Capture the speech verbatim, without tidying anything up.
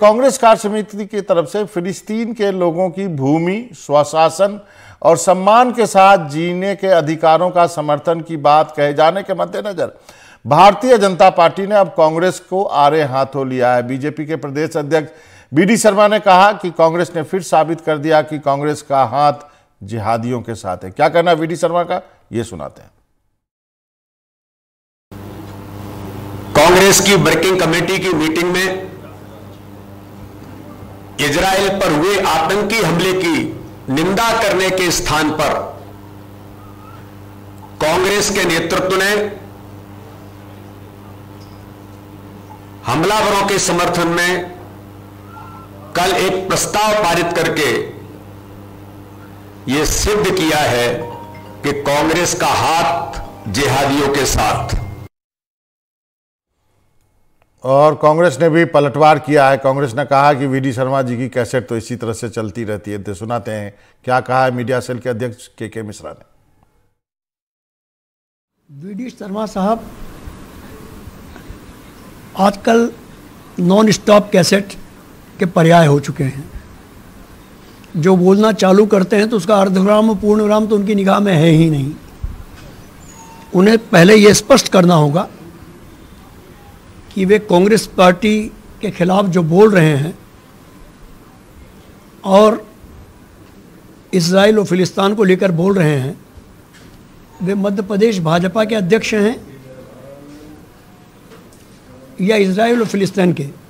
कांग्रेस कार्य समिति की तरफ से फिलिस्तीन के लोगों की भूमि, स्वशासन और सम्मान के साथ जीने के अधिकारों का समर्थन की बात कहे जाने के मद्देनजर भारतीय जनता पार्टी ने अब कांग्रेस को आड़े हाथों लिया है। बीजेपी के प्रदेश अध्यक्ष बी डी शर्मा ने कहा कि कांग्रेस ने फिर साबित कर दिया कि कांग्रेस का हाथ जिहादियों के साथ है। क्या कहना है बी डी शर्मा का, ये सुनाते हैं। कांग्रेस की वर्किंग कमेटी की मीटिंग में इजराइल पर हुए आतंकी हमले की निंदा करने के स्थान पर कांग्रेस के नेतृत्व ने हमलावरों के समर्थन में कल एक प्रस्ताव पारित करके यह सिद्ध किया है कि कांग्रेस का हाथ जिहादियों के साथ। और कांग्रेस ने भी पलटवार किया है। कांग्रेस ने कहा कि वी डी शर्मा जी की कैसेट तो इसी तरह से चलती रहती है। तो सुनाते हैं क्या कहा है मीडिया सेल के अध्यक्ष केके मिश्रा ने। वी डी शर्मा साहब आजकल नॉन स्टॉप कैसेट के पर्याय हो चुके हैं। जो बोलना चालू करते हैं तो उसका अर्धविराम पूर्णविराम तो उनकी निगाह में है ही नहीं। उन्हें पहले ये स्पष्ट करना होगा कि वे कांग्रेस पार्टी के खिलाफ जो बोल रहे हैं और इजराइल और फिलिस्तीन को लेकर बोल रहे हैं, वे मध्य प्रदेश भाजपा के अध्यक्ष हैं या इजराइल और फिलिस्तीन के।